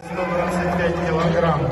125 килограмм.